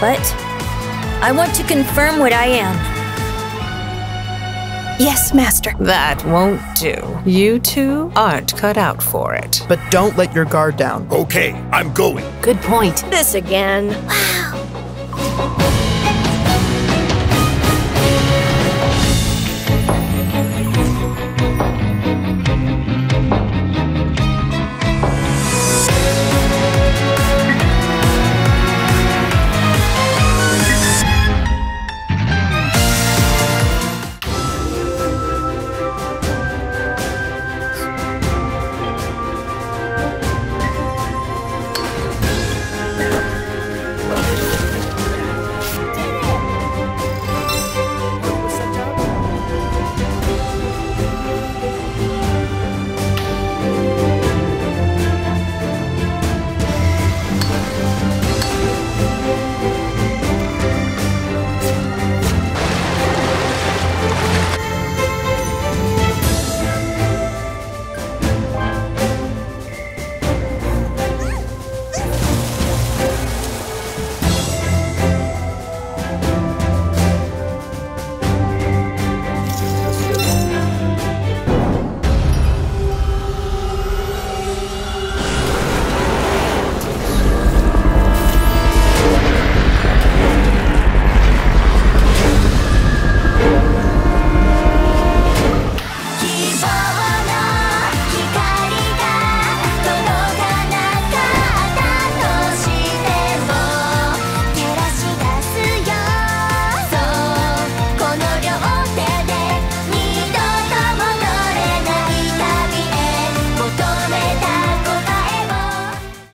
but I want to confirm what I am. Yes, Master. That won't do. You two aren't cut out for it. But don't let your guard down. Okay, I'm going. Good point. This again.